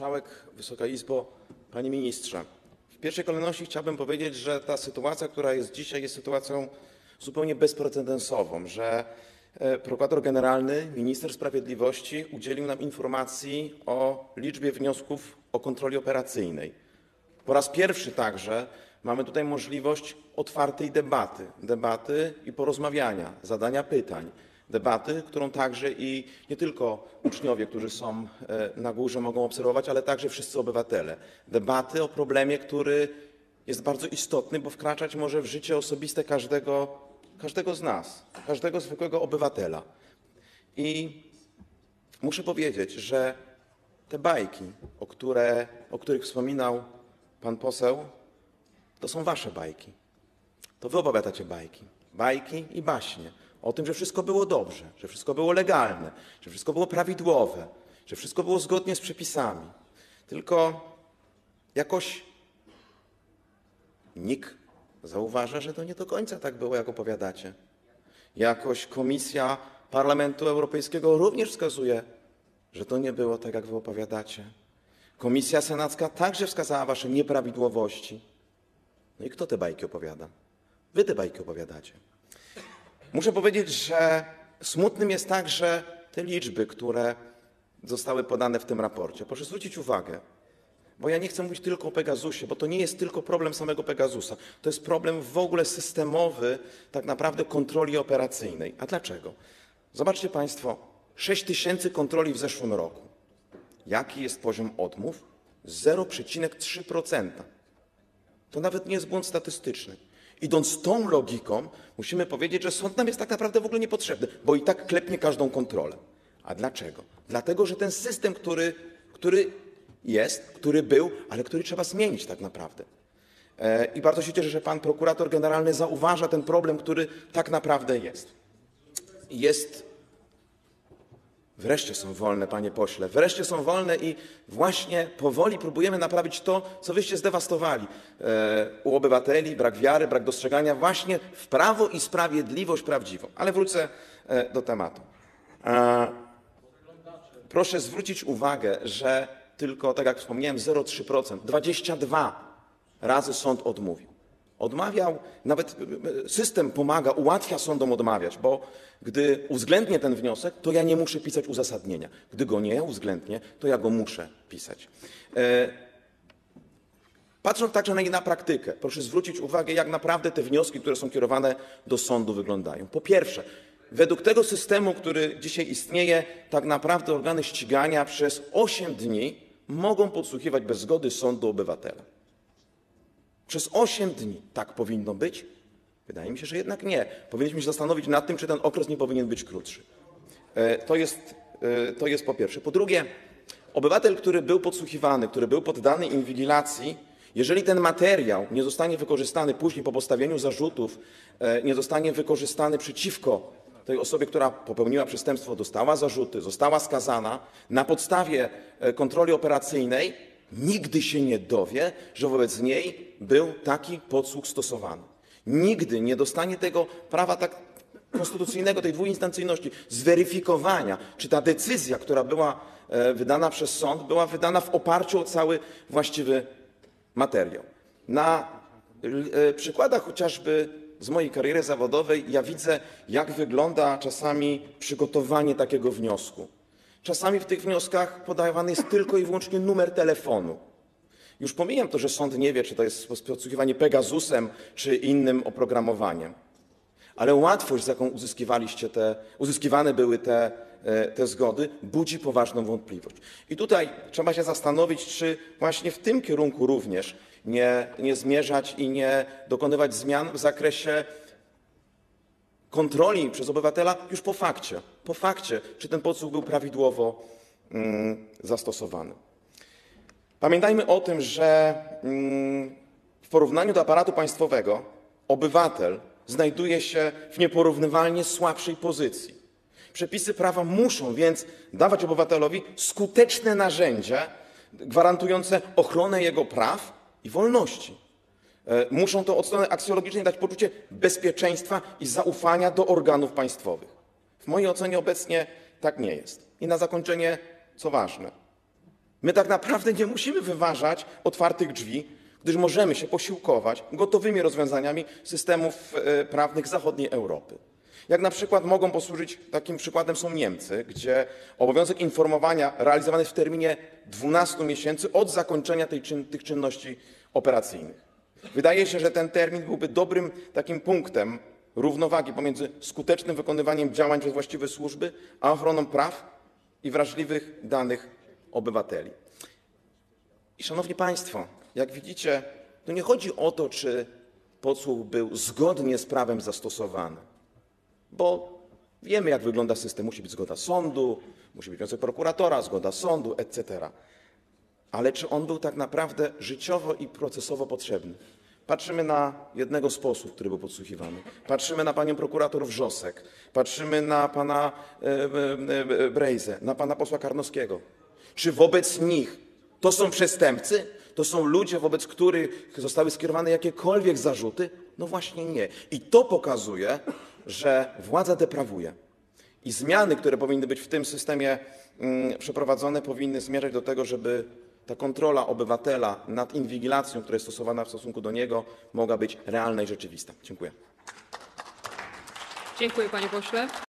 Marszałek, Wysoka Izbo, Panie Ministrze. W pierwszej kolejności chciałbym powiedzieć, że ta sytuacja, która jest dzisiaj, jest sytuacją zupełnie bezprecedensową, że prokurator generalny, minister sprawiedliwości udzielił nam informacji o liczbie wniosków o kontroli operacyjnej. Po raz pierwszy także mamy tutaj możliwość otwartej debaty, i porozmawiania, zadania pytań. Debaty, którą także i nie tylko uczniowie, którzy są na górze, mogą obserwować, ale także wszyscy obywatele. Debaty o problemie, który jest bardzo istotny, bo wkraczać może w życie osobiste każdego z nas, każdego zwykłego obywatela. I muszę powiedzieć, że te bajki, o których wspominał pan poseł, to są wasze bajki. To wy opowiadacie bajki. Bajki i baśnie. O tym, że wszystko było dobrze, że wszystko było legalne, że wszystko było prawidłowe, że wszystko było zgodnie z przepisami. Tylko jakoś nikt zauważa, że to nie do końca tak było, jak opowiadacie. Jakoś Komisja Parlamentu Europejskiego również wskazuje, że to nie było tak, jak wy opowiadacie. Komisja Senacka także wskazała wasze nieprawidłowości. No i kto te bajki opowiada? Wy te bajki opowiadacie. Muszę powiedzieć, że smutnym jest także te liczby, które zostały podane w tym raporcie. Proszę zwrócić uwagę, bo ja nie chcę mówić tylko o Pegasusie, bo to nie jest tylko problem samego Pegasusa. To jest problem w ogóle systemowy, tak naprawdę kontroli operacyjnej. A dlaczego? Zobaczcie państwo, 6000 kontroli w zeszłym roku. Jaki jest poziom odmów? 0,3%. To nawet nie jest błąd statystyczny. Idąc tą logiką, musimy powiedzieć, że sąd nam jest tak naprawdę w ogóle niepotrzebny, bo i tak klepnie każdą kontrolę. A dlaczego? Dlatego, że ten system, który jest, który był, ale który trzeba zmienić tak naprawdę. I bardzo się cieszę, że pan prokurator generalny zauważa ten problem, który tak naprawdę jest. Wreszcie są wolne, panie pośle, wreszcie są wolne i właśnie powoli próbujemy naprawić to, co wyście zdewastowali. U obywateli brak wiary, brak dostrzegania właśnie w prawo i sprawiedliwość prawdziwą. Ale wrócę do tematu. Proszę zwrócić uwagę, że tylko, tak jak wspomniałem, 0,3%, 22 razy sąd odmówił. Odmawiał, nawet system pomaga, ułatwia sądom odmawiać, bo gdy uwzględnię ten wniosek, to ja nie muszę pisać uzasadnienia. Gdy go nie uwzględnię, to ja go muszę pisać. Patrząc także na praktykę, proszę zwrócić uwagę, jak naprawdę te wnioski, które są kierowane do sądu, wyglądają. Po pierwsze, według tego systemu, który dzisiaj istnieje, tak naprawdę organy ścigania przez 8 dni mogą podsłuchiwać bez zgody sądu obywatela. Przez 8 dni tak powinno być? Wydaje mi się, że jednak nie. Powinniśmy się zastanowić nad tym, czy ten okres nie powinien być krótszy. To jest po pierwsze. Po drugie, obywatel, który był podsłuchiwany, który był poddany inwigilacji, jeżeli ten materiał nie zostanie wykorzystany później po postawieniu zarzutów, nie zostanie wykorzystany przeciwko tej osobie, która popełniła przestępstwo, dostała zarzuty, została skazana na podstawie kontroli operacyjnej, nigdy się nie dowie, że wobec niej był taki podsłuch stosowany. Nigdy nie dostanie tego prawa tak konstytucyjnego, tej dwuinstancyjności, zweryfikowania, czy ta decyzja, która była wydana przez sąd, była wydana w oparciu o cały właściwy materiał. Na przykładach chociażby z mojej kariery zawodowej ja widzę, jak wygląda czasami przygotowanie takiego wniosku. Czasami w tych wnioskach podawany jest tylko i wyłącznie numer telefonu. Już pomijam to, że sąd nie wie, czy to jest podsłuchiwanie Pegasusem, czy innym oprogramowaniem. Ale łatwość, z jaką uzyskiwane były te zgody, budzi poważną wątpliwość. I tutaj trzeba się zastanowić, czy właśnie w tym kierunku również nie zmierzać i nie dokonywać zmian w zakresie kontroli przez obywatela już po fakcie. Po fakcie, czy ten podsłuch był prawidłowo zastosowany. Pamiętajmy o tym, że w porównaniu do aparatu państwowego obywatel znajduje się w nieporównywalnie słabszej pozycji. Przepisy prawa muszą więc dawać obywatelowi skuteczne narzędzie gwarantujące ochronę jego praw i wolności. Muszą to od strony aksjologicznej dać poczucie bezpieczeństwa i zaufania do organów państwowych. W mojej ocenie obecnie tak nie jest. I na zakończenie, co ważne, My tak naprawdę nie musimy wyważać otwartych drzwi, gdyż możemy się posiłkować gotowymi rozwiązaniami systemów prawnych zachodniej Europy. Jak na przykład mogą posłużyć, takim przykładem są Niemcy, gdzie obowiązek informowania realizowany jest w terminie 12 miesięcy od zakończenia tych czynności operacyjnych. Wydaje się, że ten termin byłby dobrym takim punktem równowagi pomiędzy skutecznym wykonywaniem działań przez właściwe służby, a ochroną praw i wrażliwych danych obywateli. I szanowni państwo, jak widzicie, to nie chodzi o to, czy podsłuch był zgodnie z prawem zastosowany, bo wiemy, jak wygląda system. Musi być zgoda sądu, musi być wniosek prokuratora, zgoda sądu, etc. Ale czy on był tak naprawdę życiowo i procesowo potrzebny? Patrzymy na jednego z posłów, który był podsłuchiwany. Patrzymy na panią prokurator Wrzosek. Patrzymy na pana Brejzę, na pana posła Karnowskiego. Czy wobec nich to są przestępcy? To są ludzie, wobec których zostały skierowane jakiekolwiek zarzuty? No właśnie nie. I to pokazuje, że władza deprawuje. I zmiany, które powinny być w tym systemie przeprowadzone, powinny zmierzać do tego, żeby ta kontrola obywatela nad inwigilacją, która jest stosowana w stosunku do niego, mogła być realna i rzeczywista. Dziękuję. Dziękuję, panie pośle.